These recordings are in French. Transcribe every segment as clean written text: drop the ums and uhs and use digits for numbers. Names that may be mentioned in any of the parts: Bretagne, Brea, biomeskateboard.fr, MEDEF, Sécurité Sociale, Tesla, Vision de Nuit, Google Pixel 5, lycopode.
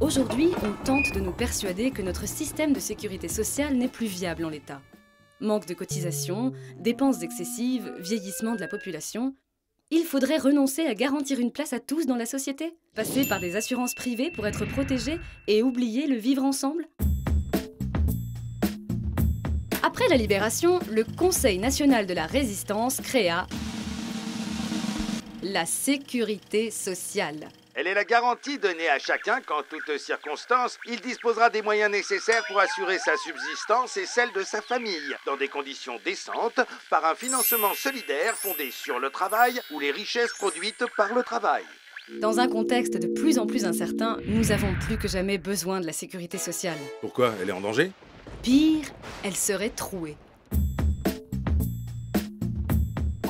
Aujourd'hui, on tente de nous persuader que notre système de sécurité sociale n'est plus viable en l'état. Manque de cotisations, dépenses excessives, vieillissement de la population... Il faudrait renoncer à garantir une place à tous dans la société, passer par des assurances privées pour être protégés et oublier le vivre ensemble. Après la Libération, le Conseil national de la Résistance créa la Sécurité sociale. Elle est la garantie donnée à chacun qu'en toutes circonstances, il disposera des moyens nécessaires pour assurer sa subsistance et celle de sa famille, dans des conditions décentes, par un financement solidaire fondé sur le travail ou les richesses produites par le travail. Dans un contexte de plus en plus incertain, nous avons plus que jamais besoin de la sécurité sociale. Pourquoi? Elle est en danger? Pire, elle serait trouée.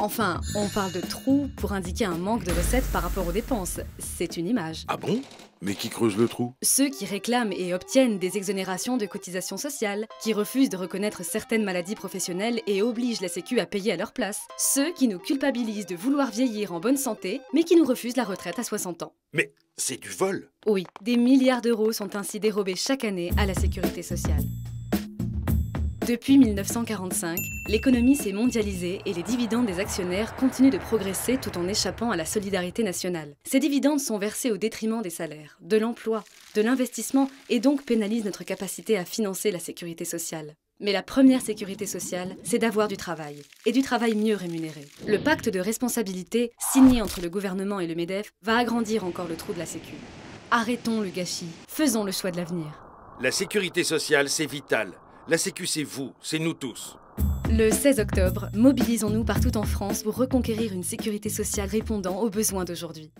Enfin, on parle de trou pour indiquer un manque de recettes par rapport aux dépenses. C'est une image. Ah bon? Mais qui creuse le trou? Ceux qui réclament et obtiennent des exonérations de cotisations sociales, qui refusent de reconnaître certaines maladies professionnelles et obligent la Sécu à payer à leur place. Ceux qui nous culpabilisent de vouloir vieillir en bonne santé, mais qui nous refusent la retraite à 60 ans. Mais c'est du vol? Oui, des milliards d'euros sont ainsi dérobés chaque année à la sécurité sociale. Depuis 1945, l'économie s'est mondialisée et les dividendes des actionnaires continuent de progresser tout en échappant à la solidarité nationale. Ces dividendes sont versés au détriment des salaires, de l'emploi, de l'investissement et donc pénalisent notre capacité à financer la sécurité sociale. Mais la première sécurité sociale, c'est d'avoir du travail, et du travail mieux rémunéré. Le pacte de responsabilité, signé entre le gouvernement et le MEDEF, va agrandir encore le trou de la Sécu. Arrêtons le gâchis, faisons le choix de l'avenir. La sécurité sociale, c'est vital. La Sécu, c'est vous, c'est nous tous. Le 16 octobre, mobilisons-nous partout en France pour reconquérir une sécurité sociale répondant aux besoins d'aujourd'hui.